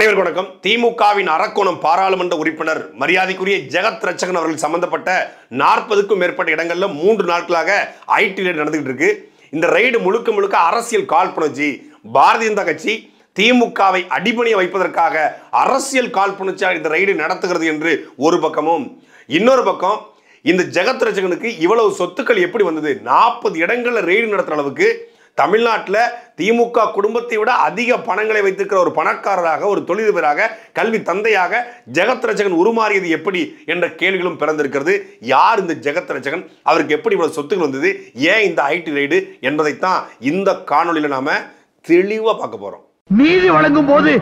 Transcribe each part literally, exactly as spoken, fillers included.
அனைவருக்கும் வணக்கம். திமுகவின் அரக்கோணம் பாராளுமன்ற உறுப்பினர் மரியாதைக்குரிய ஜெகத் ரட்சகன் அவர்கள் சம்பந்தப்பட்ட நாற்பதுக்கும் மேற்பட்ட இடங்களில் மூன்று நாட்களாக ஐடி ரெய்டு நடந்துகிட்டு இருக்கு. இந்த ரெய்டு முழுக்க முழுக்க அரசியல் காழ்ப்புணர்ச்சி, பாரதிய ஜனதா கட்சி திமுகவை அடிபணிய வைப்பதற்காக அரசியல் காழ்ப்புணர்ச்சியாக இந்த ரெய்டு நடத்துகிறது என்று ஒரு பக்கமும், இன்னொரு பக்கம் இந்த ஜெகத் ரட்சகனுக்கு இவ்வளவு சொத்துக்கள் எப்படி வந்தது, நாற்பது இடங்களில் ரெய்டு நடத்துற அளவுக்கு தமிழ்நாட்டில் திமுக குடும்பத்தை விட அதிக பணங்களை வைத்திருக்கிற ஒரு பணக்காரராக, ஒரு தொழிலதிபராக, கல்வி தந்தையாக ஜெகத் ரட்சகன் உருமாறியது எப்படி என்ற கேள்விகளும் பிறந்திருக்கிறது. யார் இந்த ஜெகத் ரட்சகன், அவருக்கு எப்படி இவ்வளவு சொத்துக்கள் வந்தது, ஏன் இந்த ஐடி ரெய்டு என்பதைத்தான் இந்த காணொலியில் நாம தெளிவாக பார்க்க போறோம். நீதி வழங்கும் போது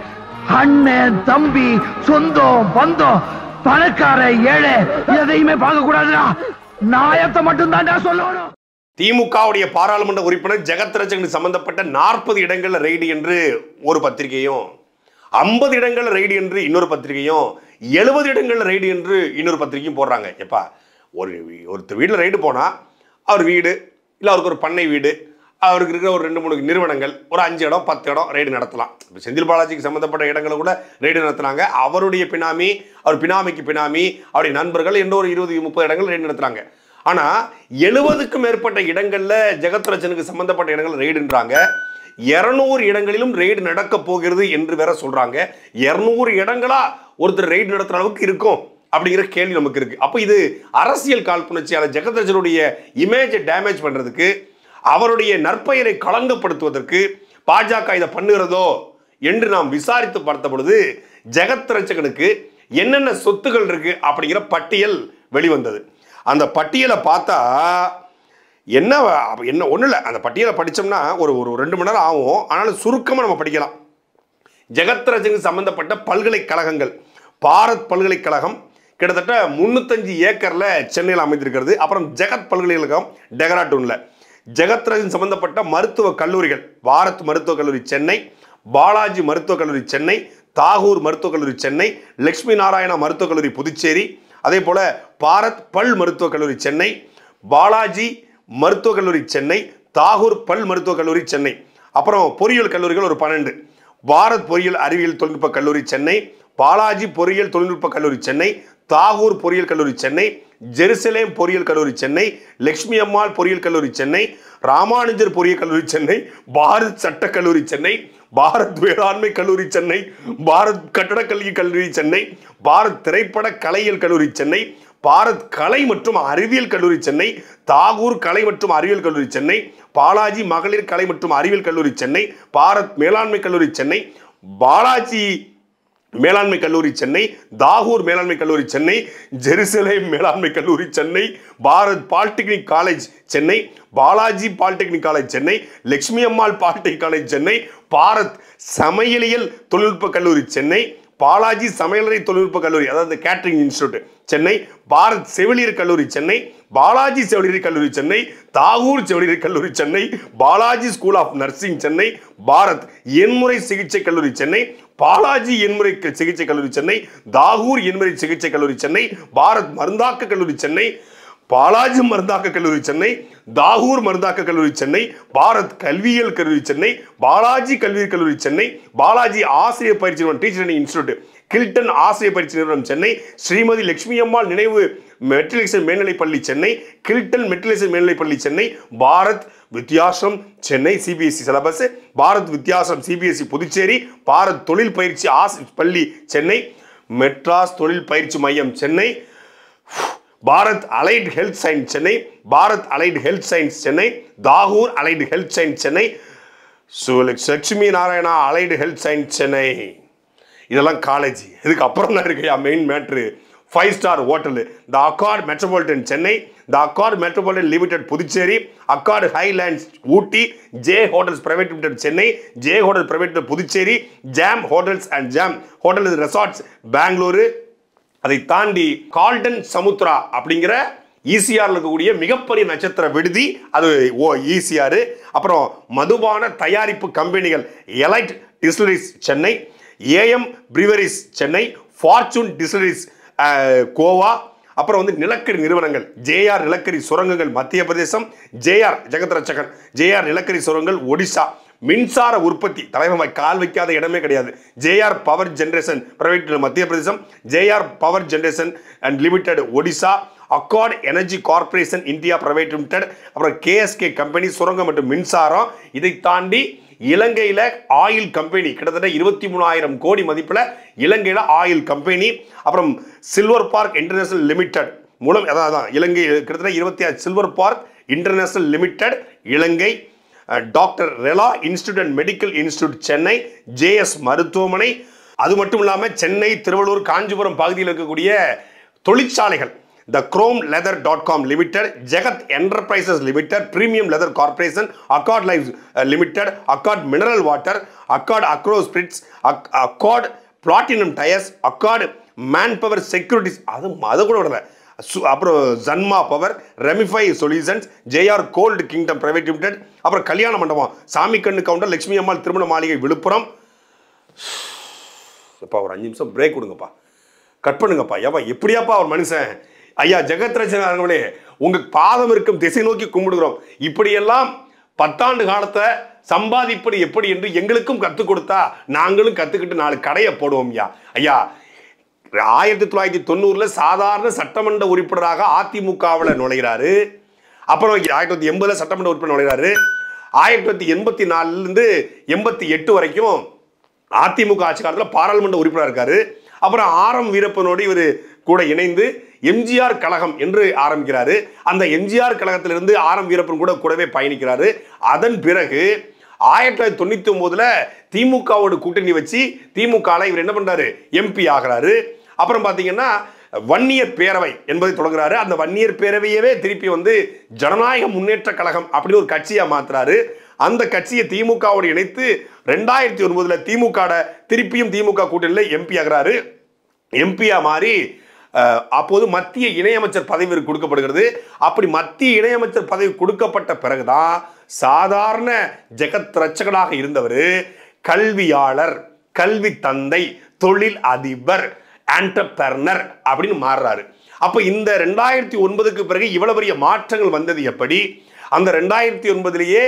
அண்ணன், தம்பி, சொந்தம், பந்தம், பணக்கார, ஏழை எதையுமே பார்க்க கூடாதுடா, நாயத்தை மட்டும் தான்டா சொல்லணும். திமுகவுடைய பாராளுமன்ற உறுப்பினர் ஜெகத் ரட்சகன் சம்பந்தப்பட்ட நாற்பது இடங்களில் ரெய்டு என்று ஒரு பத்திரிகையும், ஐம்பது இடங்களில் ரெய்டு என்று இன்னொரு பத்திரிகையும், எழுபது இடங்களில் ரெய்டு என்று இன்னொரு பத்திரிகையும் போடுறாங்க. எப்பா ஒரு ஒருத்தர் வீட்டில் ரெய்டு போனால் அவர் வீடு இல்லை, அவருக்கு ஒரு பண்ணை வீடு, அவருக்கு இருக்கிற ஒரு ரெண்டு மூணு நிறுவனங்கள், ஒரு அஞ்சு இடம் பத்து இடம் ரெய்டு நடத்தலாம். இப்போ செந்தில் பாலாஜிக்கு சம்மந்தப்பட்ட இடங்களை கூட ரெய்டு நடத்துனாங்க. அவருடைய பினாமி, அவர் பினாமிக்கு பினாமி, அவருடைய நண்பர்கள் இன்னும் ஒரு இருபது முப்பது இடங்கள் ரெய்டு நடத்துகிறாங்க. ஆனால் எழுபதுக்கும் மேற்பட்ட இடங்களில் ஜெகத் ரட்சகனுக்கு சம்பந்தப்பட்ட இடங்கள் ரெய்டுன்றாங்க. இருநூறு இடங்களிலும் ரெய்டு நடக்க போகிறது என்று வேற சொல்கிறாங்க. இருநூறு இடங்களா ஒருத்தர் ரெய்டு நடத்துகிற அளவுக்கு இருக்கும் அப்படிங்கிற கேள்வி நமக்கு இருக்குது. அப்போ இது அரசியல் காழ்ப்புணர்ச்சியால் ஜெகத் ரட்சகனுடைய இமேஜை டேமேஜ் பண்ணுறதுக்கு, அவருடைய நற்பெயரை களங்கப்படுத்துவதற்கு பாஜக இதை பண்ணுகிறதோ என்று நாம் விசாரித்து பார்த்த பொழுது ஜெகத் ரட்சகனுக்கு என்னென்ன சொத்துக்கள் இருக்குது அப்படிங்கிற பட்டியல் வெளிவந்தது. அந்த பட்டியலை பார்த்தா என்ன என்ன ஒன்றும் இல்லை. அந்த பட்டியலை படித்தோம்னா ஒரு ஒரு ரெண்டு மணி நேரம் ஆகும். ஆனாலும் சுருக்கமாக நம்ம படிக்கலாம். ஜெகத் ரட்சகனுக்கு சம்பந்தப்பட்ட பல்கலைக்கழகங்கள், பாரத் பல்கலைக்கழகம் கிட்டத்தட்ட முந்நூற்றஞ்சு ஏக்கரில் சென்னையில் அமைந்திருக்கிறது. அப்புறம் ஜெகத் பல்கலைக்கழகம் டெஹ்ராடூனில். ஜெகத் ரட்சகன் சம்பந்தப்பட்ட மருத்துவக் கல்லூரிகள் பாரத் மருத்துவக் கல்லூரி சென்னை, பாலாஜி மருத்துவக் கல்லூரி சென்னை, தாகூர் மருத்துவக் கல்லூரி சென்னை, லட்சுமி நாராயணா மருத்துவக் கல்லூரி புதுச்சேரி, அதே போல பாரத் பல் மருத்துவக் கல்லூரி சென்னை, பாலாஜி மருத்துவக் கல்லூரி சென்னை, தாகூர் பல் மருத்துவக் கல்லூரி சென்னை, அப்புறம் பொறியியல் கல்லூரிகள் ஒரு பன்னெண்டு, பாரத் பொறியியல் அறிவியல் தொழில்நுட்ப கல்லூரி சென்னை, பாலாஜி பொறியியல் தொழில்நுட்ப கல்லூரி சென்னை, தாகூர் பொறியியல் கல்லூரி சென்னை, ஜெருசலேம் பொறியியல் கல்லூரி சென்னை, லட்சுமி அம்மாள் பொறியியல் கல்லூரி சென்னை, ராமானுஜர் பொறியியல் கல்லூரி சென்னை, பாரத் சட்டக் கல்லூரி சென்னை, பாரத் வேளாண்மை கல்லூரி சென்னை, பாரத் கட்டடக்கல்வி கல்லூரி சென்னை, பாரத் திரைப்பட கலையியல் கல்லூரி சென்னை, பாரத் கலை மற்றும் அறிவியல் கல்லூரி சென்னை, தாகூர் கலை மற்றும் அறிவியல் கல்லூரி சென்னை, பாலாஜி மகளிர் கலை மற்றும் அறிவியல் கல்லூரி சென்னை, பாரத் மேலாண்மை கல்லூரி சென்னை, பாலாஜி மேலாண்மை கல்லூரி சென்னை, தாகூர் மேலாண்மை கல்லூரி சென்னை, ஜெருசலேம் மேலாண்மை கல்லூரி Chennai, Bharat polytechnic college Chennai, Balaji polytechnic college Chennai, Lakshmi Ammal polytechnic college Chennai, Bharat சமையலியல் தொழில்நுட்ப கல்லூரி சென்னை, பாலாஜி சமையலறை தொழில்நுட்ப கல்லூரி, அதாவது கேட்டரிங் இன்ஸ்டியூட் சென்னை, பாரத் செவிலியர் கல்லூரி சென்னை, பாலாஜி செவிலியர் கல்லூரி சென்னை, தாகூர் செவிலியர் கல்லூரி Chennai, Balaji school of nursing Chennai, Bharat எண்முறை சிகிச்சை கல்லூரி சென்னை, பாலாஜி எண்முறை சிகிச்சை கல்லூரி சென்னை, தாகூர் எண்முறை சிகிச்சை கல்லூரி சென்னை, பாரத் மருந்தாக்க கல்லூரி சென்னை, பாலாஜி மருந்தாக்க கல்லூரி சென்னை, தாகூர் மருந்தாக்க கல்லூரி சென்னை, பாரத் கல்வியியல் கல்லூரி சென்னை, பாலாஜி கல்வியியல் கல்லூரி சென்னை, பாலாஜி ஆசிரியர் பயிற்சி நிறுவனம் டீச்சர் ட்ரைனிங் இன்ஸ்டியூட், கில்டன் ஆசிரியர் பயிற்சி நிறுவனம் சென்னை, ஸ்ரீமதி லட்சுமி அம்மாள் நினைவு மெட்ரிகுலேஷன் மேல்நிலைப்பள்ளி சென்னை, கில்டன் மெட்ரிகுலேஷன் மேல்நிலைப்பள்ளி சென்னை, பாரத் வித்தியாசம் சென்னை சிபிஎஸ்சி சிலபஸ், பாரத் வித்தியாசம் சிபிஎஸ்சி புதுச்சேரி, பாரத் தொழில் பயிற்சி ஆசி பள்ளி சென்னை, மெட்ராஸ் தொழில் பயிற்சி மையம் Chennai, Bharat allied health science Chennai, Bharat allied health science Chennai, Tagore allied health science Chennai, Lakshmi Narayana allied health science Chennai. இதெல்லாம் காலேஜ். இதுக்கு அப்புறம் தான் இருக்கு main matter. Five star hotel the Accord Metropolitan Chennai, the Accord Metropolitan Limited Puducherry, Accord Highlands Ooty, J Hotels Private Limited Chennai, J Hotel Private Limited Puducherry, Jam Hotels and Jam Hotel Resorts Bengaluru, அதை தாண்டி Galton Samudra அப்படிங்கிற ஈசிஆரில் இருக்கக்கூடிய மிகப்பெரிய நட்சத்திர விடுதி, அது ஓ ஈசிஆர், அப்புறம் மதுபான தயாரிப்பு கம்பெனிகள் Elite Distilleries Chennai, AM Breweries Chennai, Fortune Distilleries Goa, அப்புறம் வந்து நிலக்கரி நிறுவனங்கள் ஜேஆர் நிலக்கரி சுரங்கங்கள் மத்திய பிரதேசம், ஜேஆர் ஜெகத் ரட்சகன் ஜேஆர் நிலக்கரி சுரங்கங்கள் Odisha, Minsara Urpati, Tarama Kalvika, the Edamakadia, J R Power Generation, Private Madhya Pradesh, J R Power Generation and Limited, Odisha, Accord Energy Corporation, India Private Limited, our K S K Company, Sorangam and Minsara, Idi Tandi. Ilangaila Oil Company, Katata Irutimunairam Kodi Madipula, Ilangaila Oil Company, Abram Silver Park International Limited, Mulam Adana, Ilangai Katata Irutia Silver Park International Limited, Ilangai, Doctor Rela Institute and Medical Institute Chennai, J S Maruthuvamanai, Adumatumlama, Chennai, Thiruvalur, Kanjipuram, Pagadilakudia, Tolichaligal. The Chrome Leather dot com Limited, Jagat Enterprises Limited, Premium Leather Corporation, Accord Life Limited, Accord Mineral Water, Accord Acro Spirits, Accord Platinum Tires, Accord Manpower Securities, Zanma Power, Ramify Solutions, J R Gold Kingdom Private Limited, Kalyana Mandapam, Sami Kandu Counter, Lakshmi Ammal Thirumana Maligai Viluppuram. Break kudungappa. Cut pannungappa. Yappa eppadiappa or manushan. ஐயா ஜெகத்ரட்சகர்களே உங்க பாதம் இருக்கும் திசை நோக்கி கும்பிடுறோம் இப்படி எல்லாம் பத்தாண்டு காலத்தை சம்பாதிப்பது எப்படி என்று எங்களுக்கும் கத்து கொடுத்தா நாங்களும் கத்துக்கிட்டு நாலு கடைய போடுவோம்யா ஐயா ஆயிரத்து தொள்ளாயிரத்து தொண்ணூறுல சாதாரண சட்டமன்ற உறுப்பினராக ஆதிமுகவல நுழைறாரு அப்புறம் ஆயிரத்து தொள்ளாயிரத்து எண்பதுல சட்டமன்ற உறுப்பினர் நுழைறாரு ஆயிரத்து தொள்ளாயிரத்து எண்பத்து நான்கு ல இருந்து எண்பத்து எட்டு வரைக்கும் ஆதிமுக ஆட்சி காலத்துல பாராளுமன்ற உறுப்பினரா இருக்காரு அப்புறம் ஆர் எம் வீரப்பனோடு இவர் கூட இணைந்து எம் ஜி ஆர் கழகம் என்று ஆரம்பிக்கிறாரு அந்த எம் ஜி ஆர் கழகத்திலிருந்து ஆர் எம் வீரப்பன் கூட கூடவே பயணிக்கிறாரு அதன் பிறகு ஆயிரத்து தொள்ளாயிரத்து தொண்ணூற்று ஒன்பதுல திமுகவோடு கூட்டணி வச்சு திமுகல இவர் என்ன பண்றாரு எம் பி ஆகறாரு அப்புறம் பாத்தீங்கன்னா வன்னியர் பேரவை என்பதை தொடங்குறாரு அந்த வன்னியர் பேரவையவே திருப்பி வந்து ஜனநாயக முன்னேற்ற கழகம் அப்படி ஒரு கட்சியா மாத்துறாரு அந்த கட்சியை திமுகவோடு இணைத்து இரண்டாயிரத்து ஒன்பதுல திமுகட திருப்பியும் திமுக கூட்டணியில எம் பி ஆகறாரு எம் பி-ஆ மாறி அப்போது மத்திய இணையமைச்சர் பதவி கொடுக்கப்படுகிறது அப்படி மத்திய இணையமைச்சர் பதவி கொடுக்கப்பட்ட பிறகுதான் சாதாரண ஜெகத் ரட்சகனாக இருந்தவர் கல்வியாளர் கல்வி தந்தை தொழில் அதிபர் entrepreneur அப்படினு மாறுறாரு அப்ப இந்த இரண்டாயிரத்து ஒன்பதுக்கு பிறகு இவ்வளவு பெரிய மாற்றங்கள் வந்தது எப்படி அந்த இரண்டாயிரத்து ஒன்பதுலயே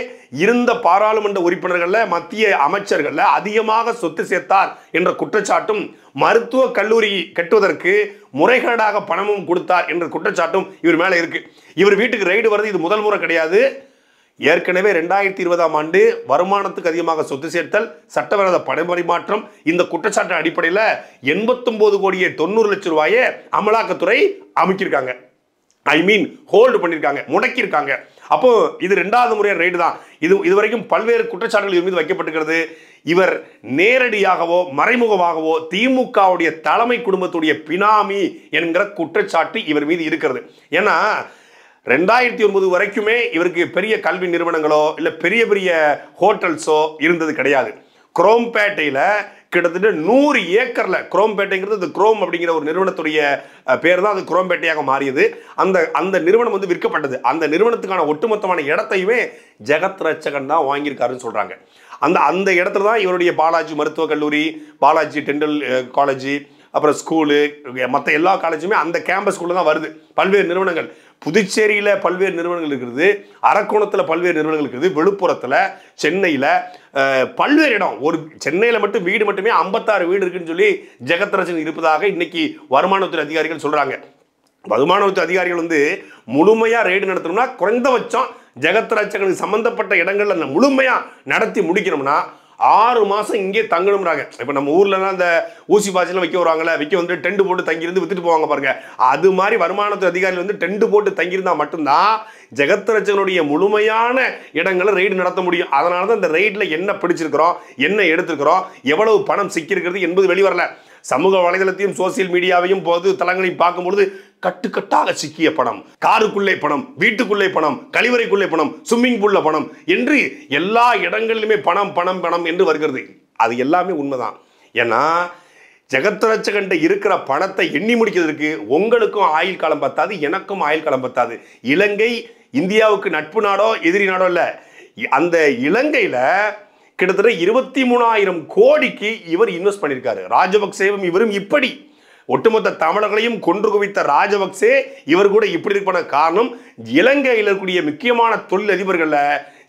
இருந்த பாராளுமன்ற உறுப்பினர்கள்ல மத்திய அமைச்சர்கள்ல அதிகமாக சொத்து சேர்த்தார் என்ற குற்றச்சாட்டும் மருத்துவ கல்லூரி கட்டுவதற்கு முறைகேடாக பணமும் கொடுத்தார் என்ற குற்றச்சாட்டும் இவர் மேல இருக்கு இவர் வீட்டுக்கு ரெய்டு வரது இது முதல் முறை கிடையாது ஏற்கனவே இரண்டாயிரத்து இருபதாம் ஆண்டு வருமானத்துக்கு அதிகமாக சொத்து சேர்த்தல் சட்டவிரோத பணப்பரிமாற்றம் இந்த குற்றச்சாட்டு அடிப்படையில் எண்பத்து ஒன்பது கோடியே தொண்ணூறு லட்சம் ரூபாயை அமலாக்கத்துறை அமைச்சிருக்காங்க ஐ மீன் ஹோல்ட் பண்ணிருக்காங்க முடக்கி இருக்காங்க அப்போ இது இரண்டாவது முறையா ரைடு தான் இது இதுவரைக்கும் பல்வேறு குற்றச்சாட்டுகள் இவர் மீது வைக்கப்பட்டிருக்கிறது இவர் நேரடியாகவோ மறைமுகமாகவோ திமுகவுடைய தலைமை குடும்பத்துடைய பினாமி என்கிற குற்றச்சாட்டு இவர் மீது இருக்கிறது ஏன்னா இரண்டாயிரத்து ஒன்பது வரைக்குமே இவருக்கு பெரிய கல்வி நிறுவனங்களோ இல்ல பெரிய பெரிய ஹோட்டல்ஸோ இருந்தது கிடையாது குரோம்பேட்டையில கிட்டத்தட்ட நூறு ஏக்கர்ல குரோம்பேட்டைங்கிறது அந்த குரோம் அப்படிங்கிற ஒரு நிறுவனத்துடைய பேர் தான் அது குரோம்பேட்டையாக மாறியது அந்த அந்த நிறுவனம் வந்து விற்கப்பட்டது அந்த நிறுவனத்துக்கான ஒட்டுமொத்தமான இடத்தையுமே ஜெகத் ரட்சகன் தான் வாங்கியிருக்காருன்னு சொல்றாங்க அந்த அந்த இடத்துல தான் இவருடைய பாலாஜி மருத்துவக் கல்லூரி பாலாஜி டெண்டல் காலேஜ் அப்புறம் ஸ்கூலு மற்ற எல்லா காலேஜுமே அந்த கேம்பஸ்குள்ள தான் வருது பல்வேறு நிறுவனங்கள் புதுச்சேரியில பல்வேறு நிறுவனங்கள் இருக்குது அரக்கோணத்துல பல்வேறு நிறுவனங்கள் இருக்குது விழுப்புரத்துல சென்னையில பல்வேறு இடம் ஒரு சென்னையில மட்டும் வீடு மட்டுமே ஐம்பத்தாறு வீடு இருக்குன்னு சொல்லி ஜெகத் ரட்சகன் இருப்பதாக இன்னைக்கு வருமானத்துறை அதிகாரிகள் சொல்றாங்க வருமானத்துறை அதிகாரிகள் வந்து முழுமையா ரெய்டு நடத்தணும்னா குறைந்தபட்சம் ஜெகத் ரட்சகனுக்கு சம்பந்தப்பட்ட இடங்கள்ல முழுமையா நடத்தி முடிக்கணும்னா ஆறு மாசம் இங்கே தங்கணும்றாங்க இப்ப நம்ம ஊர்லலாம் அந்த ஊசி பாஜில வைக்க வராங்கல வைக்க வந்து டெண்ட் போட்டு தங்கி இருந்து வித்துட்டு போவாங்க பாருங்க அது மாதிரி வருமானத்துறை அதிகாரிகள் வந்து டெண்ட் போட்டு தங்கி இருந்தா மட்டும் தான் ஜெகத் ரட்சகனுடைய முழுமையான இடங்களை ரெய்டு நடத்த முடியும் அதனால தான் இந்த ரெய்ட்ல என்ன பிடிச்சிருக்கிறோம் என்ன எடுத்துக்கிறோம் எவ்வளவு பணம் சிக்கி இருக்குது என்பது வெளிய வரல சமூக வலைதளத்தையும் சோஷியல் மீடியாவையும் பொது தளங்களையும் பார்க்கும்போது கட்டுக்கட்டாக சிக்கிய பணம் காருக்குள்ளே பணம் வீட்டுக்குள்ளே பணம் கழிவறைக்குள்ளே பணம் ஸ்விம்மிங் பூல்ல பணம் என்று எல்லா இடங்களிலுமே பணம் பணம் பணம் என்று வருகிறது அது எல்லாமே உண்மைதான் ஏன்னா ஜெகத் ரட்சகன் இருக்கிற பணத்தை எண்ணி முடிக்கிறதுக்கு உங்களுக்கும் ஆயுள் காலம் பத்தாது எனக்கும் ஆயுள் காலம் பத்தாது இலங்கை இந்தியாவுக்கு நட்பு நாடோ எதிரி நாடோ இல்ல அந்த இலங்கையில கிட்டத்தட்ட இருபத்தி மூணாயிரம் கோடிக்கு இவர் இன்வெஸ்ட் பண்ணியிருக்காரு ராஜபக்சேவும் இவரும் இப்படி ஒட்டுமொத்த தமிழர்களையும் கொன்று குவித்த ராஜபக்சே இவர் கூட இப்படி இருப்பன காரணம் இலங்கையில் இருக்கக்கூடிய முக்கியமான தொழில் அதிபர்கள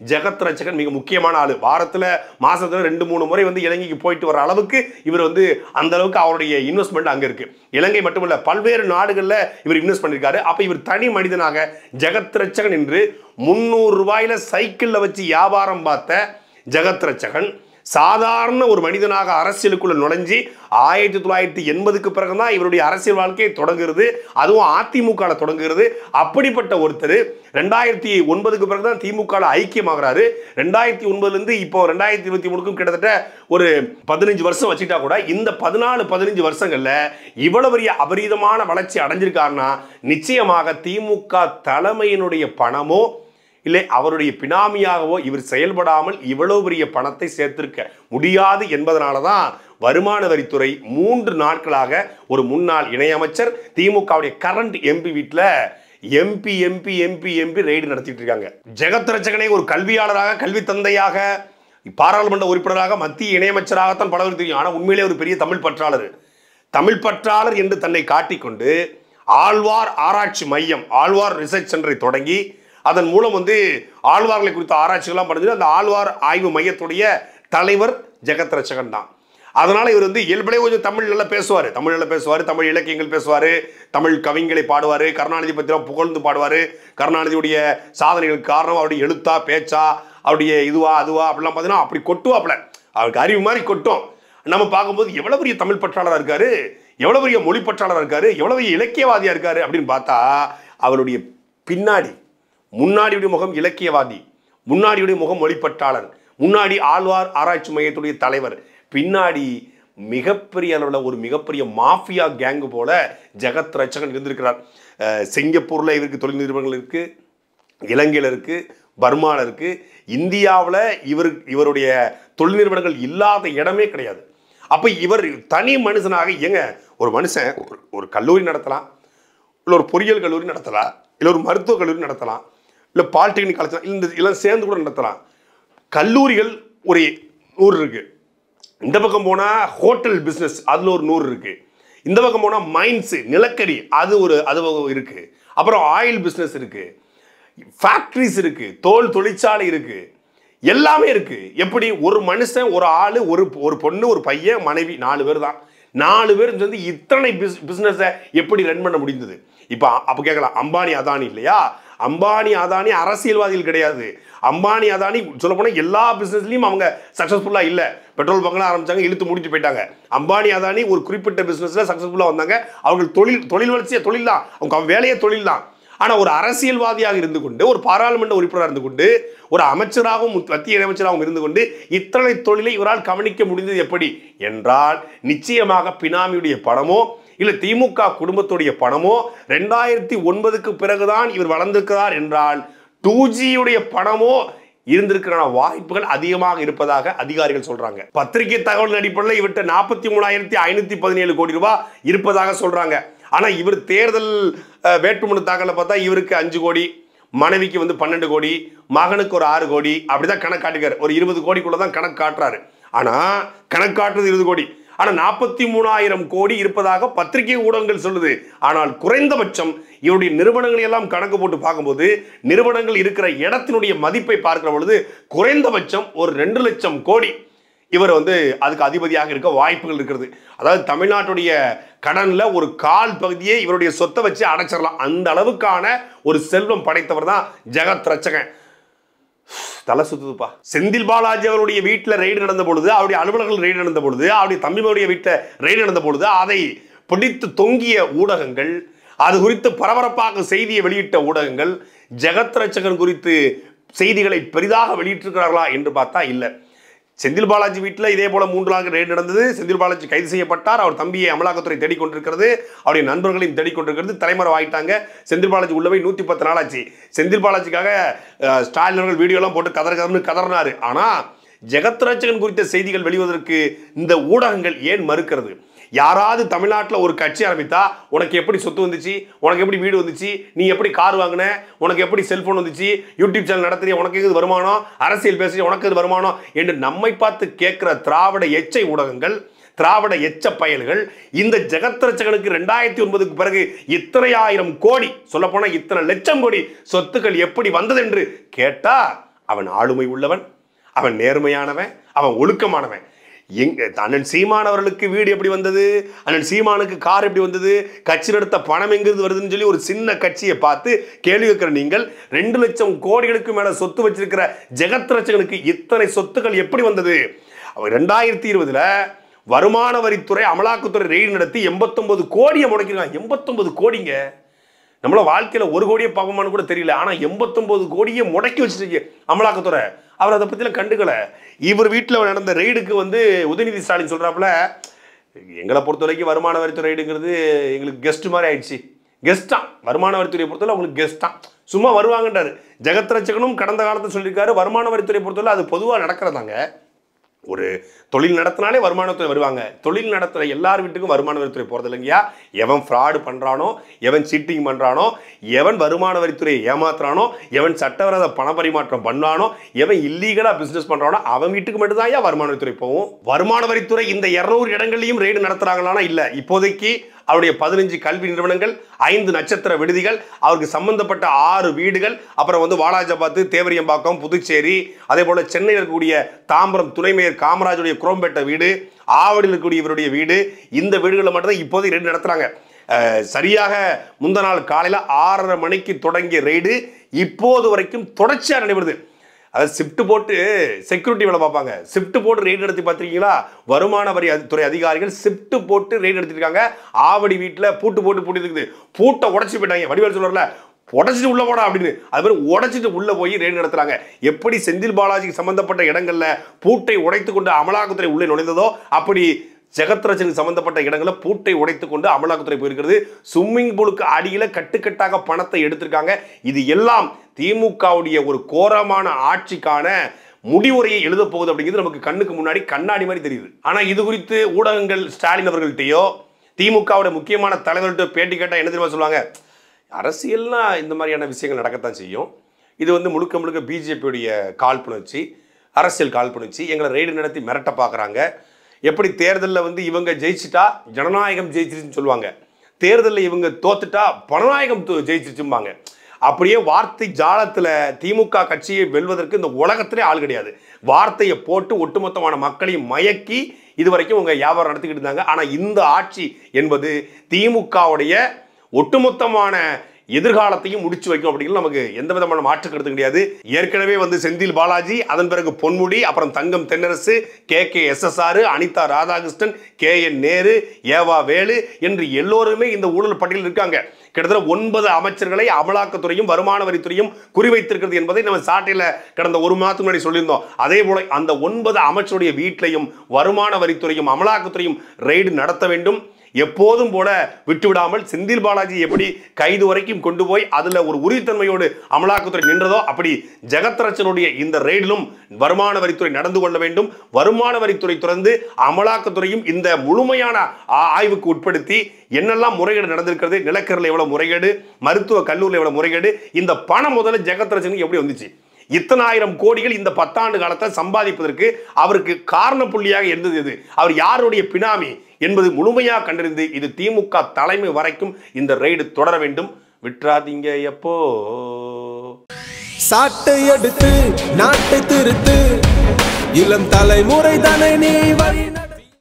ஜெகத் ரட்சகன் மிக முக்கியமான ஆளு. வாரத்தில் மாசத்துல ரெண்டு மூணு முறை வந்து இலங்கைக்கு போயிட்டு வர அளவுக்கு இவர் வந்து அந்த அளவுக்கு அவருடைய இன்வெஸ்ட்மெண்ட் அங்கே இருக்கு. இலங்கை மட்டுமல்ல பல்வேறு நாடுகளில் இவர் இன்வெஸ்ட் பண்ணியிருக்காரு. அப்போ இவர் தனி மனிதனாக ஜெகத் ரட்சகன் என்று முந்நூறு ரூபாயில சைக்கிளில் வச்சு வியாபாரம் பார்த்த ஜெகத் ரட்சகன் சாதாரண ஒரு மனிதனாக அரசியலுக்குள்ள நுழைஞ்சி ஆயிரத்தி தொள்ளாயிரத்தி எண்பதுக்கு பிறகுதான் இவருடைய அரசியல் வாழ்க்கையை தொடங்குகிறது. அதுவும் அதிமுகவில் தொடங்குகிறது. அப்படிப்பட்ட ஒருத்தர் ரெண்டாயிரத்தி ஒன்பதுக்கு பிறகுதான் திமுகவில் ஐக்கியமாகிறாரு. ரெண்டாயிரத்தி ஒன்பதுலேருந்து இப்போ ரெண்டாயிரத்தி இருபத்தி மூணுக்கும் கிட்டத்தட்ட ஒரு பதினஞ்சு வருஷம் வச்சுட்டா கூட இந்த பதினாலு பதினஞ்சு வருஷங்களில் இவ்வளவு பெரிய அபரீதமான வளர்ச்சி அடைஞ்சிருக்காருன்னா நிச்சயமாக திமுக தலைமையினுடைய பணமோ இல்லை அவருடைய பினாமியாகவோ இவர் செயல்படாமல் இவ்வளவு பெரிய பணத்தை சேர்த்திருக்க முடியாது என்பதனால தான் வருமான வரித்துறை மூன்று நாட்களாக ஒரு முன்னாள் இணையமைச்சர் திமுகவுடைய கரண்ட் எம்பி வீட்டில் MP MP MP MP raid நடத்திட்டு இருக்காங்க. ஜெகத் ரட்சகனை ஒரு கல்வியாளராக கல்வி தந்தையாக பாராளுமன்ற உறுப்பினராக மத்திய இணையமைச்சராகத்தான் பலவருக்கு தெரியும். ஆனால் உண்மையிலே ஒரு பெரிய தமிழ் பற்றாளர் தமிழ் பற்றாளர் என்று தன்னை காட்டிக்கொண்டு ஆழ்வார் ஆராய்ச்சி மையம் ஆழ்வார் ரிசர்ச் சென்டரை தொடங்கி அதன் மூலம் வந்து ஆழ்வார்களை குறித்த ஆராய்ச்சிகள்லாம் பண்ணுறது அந்த ஆழ்வார் ஆய்வு மையத்துடைய தலைவர் ஜெகத் ரட்சகன் தான். அதனால் இவர் வந்து இயல்படே கொஞ்சம் தமிழ் நல்லா பேசுவார் தமிழ் நல்லா பேசுவார் தமிழ் இலக்கியங்கள் பேசுவார், தமிழ் கவிஞர்களை பாடுவார், கருணாநிதி பத்திரம் புகழ்ந்து பாடுவார். கருணாநிதியுடைய சாதனைகளுக்கு காரணம் அவருடைய எழுத்தா பேச்சா அவருடைய இதுவா அதுவா அப்படிலாம் பார்த்தீங்கன்னா அப்படி கொட்டுவாப்பில் அவருக்கு அறிவு மாதிரி கொட்டும். நம்ம பார்க்கும்போது எவ்வளோ பெரிய தமிழ் பற்றாளராக இருக்கார், எவ்வளோ பெரிய மொழி பற்றாளராக இருக்கார், எவ்வளோ பெரிய இலக்கியவாதியாக இருக்கார் அப்படின்னு பார்த்தா அவருடைய பின்னாடி முன்னாடியுடைய முகம் இலக்கியவாதி, முன்னாடியுடைய முகம் மொழிப்பற்றாளர், முன்னாடி ஆழ்வார் ஆராய்ச்சி மையத்துடைய தலைவர், பின்னாடி மிகப்பெரிய அளவில் ஒரு மிகப்பெரிய மாஃபியா கேங்கு போல ஜெகத் ரட்சகன் இருந்திருக்கிறார். சிங்கப்பூரில் இவருக்கு தொழில் நிறுவனங்கள் இருக்குது, இலங்கையில் இருக்குது, பர்மாவில் இருக்குது, இந்தியாவில் இவர் இவருடைய தொழில் நிறுவனங்கள் இல்லாத இடமே கிடையாது. அப்போ இவர் தனி மனுஷனாக எங்க ஒரு மனுஷன் ஒரு கல்லூரி நடத்தலாம், இல்லை ஒரு பொறியியல் கல்லூரி நடத்தலாம், இல்லை ஒரு மருத்துவக் கல்லூரி நடத்தலாம், இல்லை பாலிடெக்னிக் காலேஜ் இல்லை இதெல்லாம் சேர்ந்து கூட நடத்தலாம். கல்லூரிகள் ஒரு நூறு இருக்குது, இந்த பக்கம் போனால் ஹோட்டல் பிஸ்னஸ் அதில் ஒரு நூறு இருக்குது, இந்த பக்கம் போனால் மைன்ஸு நிலக்கரி அது ஒரு அது இருக்குது, அப்புறம் ஆயில் பிஸ்னஸ் இருக்குது, ஃபேக்ட்ரிஸ் இருக்குது, தோல் தொழிற்சாலை இருக்குது, எல்லாமே இருக்குது. எப்படி ஒரு மனுஷன் ஒரு ஆள் ஒரு ஒரு பொண்ணு ஒரு பையன் மனைவி நாலு பேர் தான் நாலு பேர் வந்து இத்தனை பிஸ் பிஸ்னஸை எப்படி ரன் பண்ண முடிந்தது? இப்போ அப்போ கேட்கலாம் அம்பானி அதானி இல்லையா? அம்பானி அதானி அரசியல்வாதிகள் கிடையாது. அம்பானி அதானி சொல்ல போனால் எல்லா பிஸ்னஸ்லையும் அவங்க சக்ஸஸ்ஃபுல்லாக இல்லை. பெட்ரோல் பங்கெலாம் ஆரம்பித்தாங்க, இழுத்து முடிஞ்சு போயிட்டாங்க. அம்பானி அதானி ஒரு குறிப்பிட்ட பிஸ்னஸில் சக்ஸஸ்ஃபுல்லாக வந்தாங்க. அவங்க தொழில் தொழில் வளர்ச்சியை தொழில் தான், அவங்க வேலையை தொழில் தான். ஆனால் ஒரு அரசியல்வாதியாக இருந்து கொண்டு ஒரு பாராளுமன்ற உறுப்பினராக இருந்து கொண்டு ஒரு அமைச்சராகவும் மத்திய இணையமைச்சராகவும் இருந்து கொண்டு இத்தனை தொழிலை இவரால் கவனிக்க முடிந்தது எப்படி என்றால் நிச்சயமாக பினாமியுடைய பணமோ இல்லை திமுக குடும்பத்துடைய பணமோ ரெண்டாயிரத்தி ஒன்பதுக்கு பிறகுதான் இவர் வளர்ந்திருக்கிறார் என்றால் டூ ஜியுடைய பணமோ இருந்திருக்கிற வாய்ப்புகள் அதிகமாக இருப்பதாக அதிகாரிகள் சொல்றாங்க. பத்திரிகை தகவல் அடிப்படையில் இவர்கிட்ட நாற்பத்தி மூணாயிரத்தி ஐநூத்தி பதினேழு கோடி ரூபாய் இருப்பதாக சொல்றாங்க. ஆனால் இவர் தேர்தல் வேட்புமனு தாக்கல பார்த்தா இவருக்கு அஞ்சு கோடி, மனைவிக்கு வந்து பன்னெண்டு கோடி, மகனுக்கு ஒரு ஆறு கோடி அப்படிதான் கணக்கு காட்டுக்காரு. ஒரு இருபது கோடிக்குள்ள தான் கணக்கு காட்டுறாரு. ஆனால் கணக்கு காட்டுறது இருபது கோடி. ஆனால் நாற்பத்தி மூணாயிரம் கோடி இருப்பதாக பத்திரிகை ஊடகங்கள் சொல்லுது. ஆனால் குறைந்தபட்சம் இவருடைய நிறுவனங்கள் எல்லாம் கணக்கு போட்டு பார்க்கும்போது நிறுவனங்கள் இருக்கிற இடத்தினுடைய மதிப்பை பார்க்கிற பொழுது குறைந்தபட்சம் ஒரு ரெண்டு லட்சம் கோடி இவர் வந்து அதுக்கு அதிபதியாக இருக்க வாய்ப்புகள் இருக்கிறது. அதாவது தமிழ்நாட்டுடைய கடனில் ஒரு கால் பகுதியை இவருடைய சொத்தை வச்சு அடைச்சிடலாம். அந்த அளவுக்கான ஒரு செல்வம் படைத்தவர் தான் ஜெகத் ரட்சகன். தலை சுத்துதுப்பா. செந்தில் பாலாஜி அவருடைய வீட்டில் ரெய்டு நடந்த பொழுது, அவருடைய அலுவலர்கள் ரெய்டு நடந்த பொழுது, அவருடைய தம்பியுடைய வீட்டில் ரெய்டு நடந்த பொழுது அதை பிடித்து தொங்கிய ஊடகங்கள், அது குறித்து பரபரப்பாக செய்தியை வெளியிட்ட ஊடகங்கள் ஜெகத் ரட்சகன் குறித்து செய்திகளை பெரிதாக வெளியிட்டிருக்கிறார்களா என்று பார்த்தா இல்லை. செந்தில் பாலாஜி வீட்டில் இதே போல மூன்று நாள் ரெய்டு நடந்தது. செந்தில் பாலாஜி கைது செய்யப்பட்டார். அவர் தம்பியை அமலாக்கத்துறை தேடிக்கொண்டிருக்கிறது, அவருடைய நண்பர்களையும் தேடிக்கொண்டிருக்கிறது. தலைமறைவாயிட்டாங்க. செந்தில் பாலாஜி உள்ளவை நூற்றி பத்து நாள் ஆச்சு. செந்தில் பாலாஜிக்காக ஸ்டாலின் அவர்கள் வீடியோலாம் போட்டு கதற கதர்னு கதறினார். ஆனால் ஜெகத் ரட்சகன் குறித்த செய்திகள் வெளிவதற்கு இந்த ஊடகங்கள் ஏன் மறுக்கிறது? யாராவது தமிழ்நாட்டில் ஒரு கட்சி ஆரம்பித்தா உனக்கு எப்படி சொத்து வந்துச்சு, உனக்கு எப்படி வீடு வந்துச்சு, நீ எப்படி கார் வாங்கின, உனக்கு எப்படி செல்ஃபோன் வந்துச்சு, யூடியூப் சேனல் நடத்துகிற உனக்கு இது வருமானம், அரசியல் பேசுகிற உனக்கு இது வருமானம் என்று நம்மை பார்த்து கேட்குற திராவிட எச்சை ஊடகங்கள், திராவிட எச்ச பயல்கள் இந்த ஜெகத் ரட்சகனுக்கு ரெண்டாயிரத்தி ஒன்பதுக்கு பிறகு இத்தனை ஆயிரம் கோடி, சொல்லப்போனால் இத்தனை லட்சம் கோடி சொத்துக்கள் எப்படி வந்தது என்று கேட்டால் அவன் ஆளுமை உள்ளவன், அவன் நேர்மையானவன், அவன் ஒழுக்கமானவன். எங்க அண்ணன் சீமானவர்களுக்கு வீடு எப்படி வந்தது, அண்ணன் சீமானுக்கு கார் எப்படி வந்தது, கட்சி நடத்த பணம் எங்கிருந்து வருதுன்னு சொல்லி ஒரு சின்ன கட்சியை பார்த்து கேள்வி கேட்கிற நீங்கள், ரெண்டு லட்சம் கோடிகளுக்கு மேல சொத்து வச்சிருக்கிற ஜெகத் ரட்சகனுக்கு இத்தனை சொத்துக்கள் எப்படி வந்தது? அவர் ரெண்டாயிரத்தி இருபதுல வருமான வரித்துறை அமலாக்கத்துறை ரெய்டு நடத்தி எண்பத்தொன்பது கோடியை முடக்கிறாங்க. எண்பத்தொன்பது கோடிங்க நம்மள வாழ்க்கையில ஒரு கோடியை பார்ப்போமான்னு கூட தெரியல, ஆனா எண்பத்தொன்பது கோடியை முடக்கி வச்சிருக்கீங்க அமலாக்கத்துறை. அவர் அதை பற்றிலாம் கண்டுக்கல. இவர் வீட்டில் நடந்த ரெய்டுக்கு வந்து உதயநிதி ஸ்டாலின் சொல்கிறாப்புல, எங்களை பொறுத்த வரைக்கும் வருமான வரித்துறை ரெய்டுங்கிறது எங்களுக்கு கெஸ்ட்டு மாதிரி ஆயிடுச்சு. கெஸ்ட்டான் வருமான வரித்துறையை பொறுத்தவரை அவங்களுக்கு கெஸ்ட்டான், சும்மா வருவாங்கன்றாரு. ஜெகத் ரட்சகனும் கடந்த காலத்தில் சொல்லியிருக்காரு, வருமான வரித்துறையை பொறுத்தவரை அது பொதுவாக நடக்கிறதாங்க. ஒரு தொழில் நடத்தினாலே வருமானத்துறை வருவாங்க. தொழில் நடத்துகிற எல்லார் வீட்டுக்கும் வருமான வரித்துறை போகிறது இல்லைங்கயா. எவன் ஃப்ராடு பண்ணுறானோ, எவன் சீட்டிங் பண்ணுறானோ, எவன் வருமான வரித்துறையை ஏமாத்துறானோ, எவன் சட்டவிரோத பண பரிமாற்றம் பண்ணுறானோ, எவன் இல்லீகலாக பிஸ்னஸ் பண்ணுறானோ, அவன் வீட்டுக்கு மட்டும்தான் ஏன் வருமான வரித்துறை போகும். வருமான வரித்துறை இந்த இருநூறு இடங்கள்லையும் ரெய்டு நடத்துகிறாங்களானா இல்லை. இப்போதைக்கு அவருடைய பதினஞ்சு கல்வி நிறுவனங்கள், ஐந்து நட்சத்திர விடுதிகள், அவருக்கு சம்பந்தப்பட்ட ஆறு வீடுகள், அப்புறம் வந்து வாலாஜாபாத், தேவரியம்பாக்கம், புதுச்சேரி, அதே போல சென்னையில் இருக்கக்கூடிய தாம்பரம் துணை மேயர் காமராஜுடைய குரோம்பேட்டை வீடு, ஆவடியில் இருக்கக்கூடிய இவருடைய வீடு, இந்த வீடுகளில் மட்டும்தான் இப்போது ரெய்டு நடத்துறாங்க. சரியாக முந்தின நாள் காலையில் ஆறரை மணிக்கு தொடங்கிய ரெய்டு இப்போது வரைக்கும் தொடர்ச்சியாக நடைபெறுது. அதாவது ஷிஃப்ட் போட்டு செக்யூரிட்டி வேலை பார்ப்பாங்க, ஷிஃப்ட் போட்டு ரெய்டு நடத்தி பார்த்துருக்கீங்களா? வருமான வரி துறை அதிகாரிகள் ஷிஃப்ட் போட்டு ரெய்டு நடத்திருக்காங்க. ஆவடி வீட்டில் பூட்டு போட்டு பூட்டி இருக்குது, பூட்டை உடச்சி போயிட்டாங்க. வடிவேல் சொல்றல, உடச்சிட்டு உள்ள போடா அப்படின்னு. அது மாதிரி உடச்சிட்டு உள்ள போய் ரெய்டு நடத்துறாங்க. எப்படி செந்தில் பாலாஜிக்கு சம்பந்தப்பட்ட இடங்கள்ல பூட்டை உடைத்து கொண்டு அமலாக்கத்துறை உள்ளே நுழைந்ததோ, அப்படி ஜெகத் ரட்சகனுக்கு சம்பந்தப்பட்ட இடங்களில் பூட்டை உடைத்துக் கொண்டு அமலாக்கத்துறை போயிருக்கிறது. ஸ்விம்மிங் பூலுக்கு அடியில் கட்டுக்கட்டாக பணத்தை எடுத்திருக்காங்க. இது எல்லாம் திமுகவுடைய ஒரு கோரமான ஆட்சிக்கான முடிவுரையை எழுத போகுது அப்படிங்கிறது நமக்கு கண்ணுக்கு முன்னாடி கண்ணாடி மாதிரி தெரியுது. ஆனால் இது குறித்து ஊடகங்கள் ஸ்டாலின் அவர்கள்ட்டையோ திமுகவுடைய முக்கியமான தலைவர்கள்ட்ட பேட்டி கேட்டால் என்ன தெரியுமா சொல்லுவாங்க, அரசியல்னா இந்த மாதிரியான விஷயங்கள் நடக்கத்தான் செய்யும், இது வந்து முழுக்க முழுக்க பிஜேபியுடைய காழ்ப்புணர்ச்சி, அரசியல் காழ்ப்புணர்ச்சி, எங்களை ரெய்டு நடத்தி மிரட்ட பார்க்குறாங்க, எப்படி தேர்தலில் வந்து இவங்க ஜெயிச்சிட்டா ஜனநாயகம் ஜெயிச்சிருச்சுன்னு சொல்லுவாங்க, தேர்தலில் இவங்க தோத்துட்டா ஜனநாயகம் ஜெயிச்சிருச்சும்பாங்க. அப்படியே வார்த்தை ஜாலத்தில் திமுக கட்சியை வெல்வதற்கு இந்த உலகத்திலே ஆள் கிடையாது. வார்த்தையை போட்டு ஒட்டுமொத்தமான மக்களையும் மயக்கி இது வரைக்கும் அவங்க வியாபாரம் நடத்திக்கிட்டு இருந்தாங்க. ஆனால் இந்த ஆட்சி என்பது திமுகவுடைய ஒட்டுமொத்தமான எதிர்காலத்தையும் முடிச்சு வைக்கும் அப்படிங்கிறது நமக்கு எந்த விதமான மாற்று கருத்து கிடையாது. ஏற்கனவே வந்து செந்தில் பாலாஜி, அதன் பிறகு பொன்முடி, அப்புறம் Thangam Thennarasu, K K S S R, Anitha Radhakrishnan, K N Nehru, ஏவா வேலு என்று எல்லோருமே இந்த ஊழல் பட்டியலில் இருக்காங்க. கிட்டத்தட்ட ஒன்பது அமைச்சர்களை அமலாக்கத்துறையும் வருமான வரித்துறையும் குறிவைத்திருக்கிறது என்பதை நம்ம சாட்டையில் கடந்த ஒரு மாதத்துக்கு முன்னாடி சொல்லியிருந்தோம். அதே போல அந்த ஒன்பது அமைச்சருடைய வீட்டிலையும் வருமான வரித்துறையும் அமலாக்கத்துறையும் ரெய்டு நடத்த வேண்டும். எப்போதும் போல விட்டுவிடாமல் செந்தில் பாலாஜி எப்படி கைது வரைக்கும் கொண்டு போய் அதுல ஒரு உறுதித்தன்மையோடு அமலாக்கத்துறை நின்றதோ, அப்படி ஜெகத் ரட்சகனுடைய இந்த ரெய்டிலும் வருமான வரித்துறை நடந்து கொள்ள வேண்டும். வருமான வரித்துறை தொடர்ந்து அமலாக்கத்துறையும் இந்த முழுமையான ஆய்வுக்கு உட்படுத்தி என்னெல்லாம் முறைகேடு நடந்திருக்கிறது, நிலக்கரில் எவ்வளவு முறைகேடு, மருத்துவ கல்லூரில் எவ்வளவு முறைகேடு, இந்த பணம் முதல்ல ஜெகத் ரட்சகனுக்கு எப்படி வந்துச்சு, இத்தனாயிரம் கோடிகள் இந்த பத்தாண்டு காலத்தை சம்பாதிப்பதற்கு அவருக்கு காரண புள்ளியாக இருந்தது இது, அவர் யாருடைய பினாமி என்பது முழுமையாக கண்டறிந்து இது திமுக தலைமை வரைக்கும் இந்த ரெய்டு தொடர வேண்டும். விட்டுறாதீங்க. எப்போ சாட்டை எடுத்து நாட்டை திருத்து இளம் தலைமுறை தானே நீ.